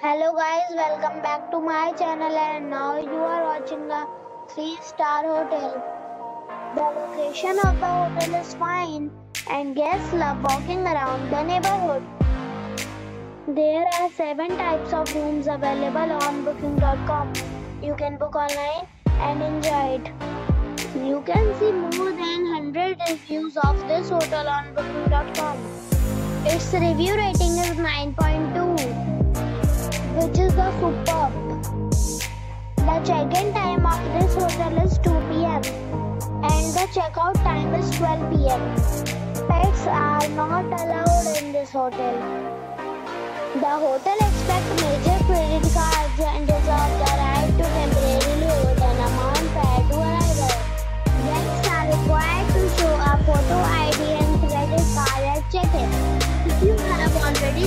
Hello guys, welcome back to my channel and now you are watching a 3-star hotel. The location of the hotel is fine and guests love walking around the neighborhood. There are 7 types of rooms available on booking.com. You can book online and enjoy it. You can see more than 100 reviews of this hotel on booking.com. Its review rating is 9.2. which is the superb. The check-in time of this hotel is 2 p.m. and the check-out time is 12 p.m. Pets are not allowed in this hotel. The hotel accepts major credit cards and reserves the right to temporarily hold an amount prior to arrival. Guests are required to show a photo ID and credit card at check-in. If you have already